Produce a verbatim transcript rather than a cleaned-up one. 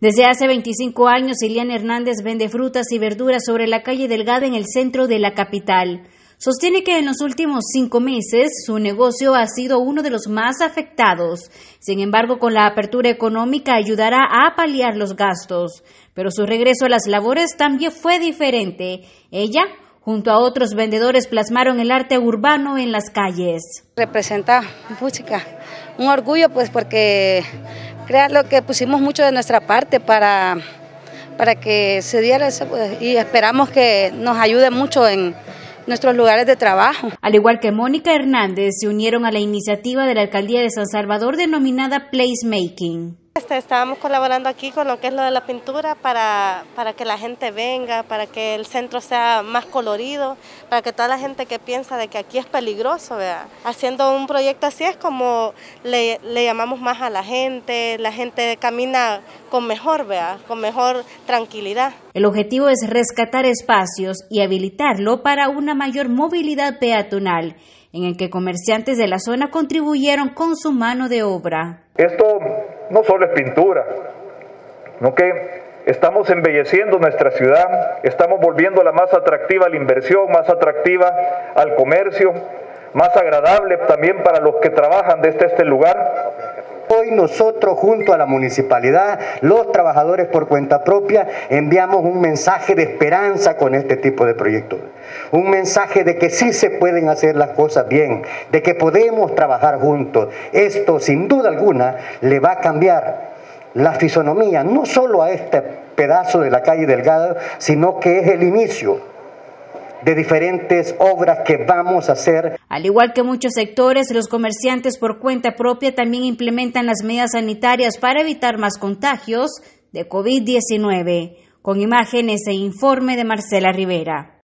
Desde hace veinticinco años, Iliana Hernández vende frutas y verduras sobre la calle Delgado en el centro de la capital. Sostiene que en los últimos cinco meses su negocio ha sido uno de los más afectados. Sin embargo, con la apertura económica ayudará a paliar los gastos. Pero su regreso a las labores también fue diferente. Ella, junto a otros vendedores, plasmaron el arte urbano en las calles. Representa, puchica, un orgullo, pues, porque creas lo que pusimos mucho de nuestra parte para, para que se diera eso, pues, y esperamos que nos ayude mucho en nuestros lugares de trabajo. Al igual que Mónica Hernández, se unieron a la iniciativa de la Alcaldía de San Salvador denominada Placemaking. Este, estábamos colaborando aquí con lo que es lo de la pintura para, para que la gente venga, para que el centro sea más colorido, para que toda la gente que piensa de que aquí es peligroso, ¿verdad? Haciendo un proyecto así es como le, le llamamos más a la gente, la gente camina con mejor, ¿verdad? Con mejor tranquilidad. El objetivo es rescatar espacios y habilitarlo para una mayor movilidad peatonal, en el que comerciantes de la zona contribuyeron con su mano de obra. Esto no solo es pintura, sino que estamos embelleciendo nuestra ciudad, estamos volviéndola más atractiva a la inversión, más atractiva al comercio, más agradable también para los que trabajan desde este lugar. Hoy nosotros, junto a la municipalidad, los trabajadores por cuenta propia, enviamos un mensaje de esperanza con este tipo de proyectos. Un mensaje de que sí se pueden hacer las cosas bien, de que podemos trabajar juntos. Esto, sin duda alguna, le va a cambiar la fisonomía, no solo a este pedazo de la calle Delgado, sino que es el inicio de diferentes obras que vamos a hacer. Al igual que muchos sectores, los comerciantes por cuenta propia también implementan las medidas sanitarias para evitar más contagios de COVID diecinueve. Con imágenes e informe de Marcela Rivera.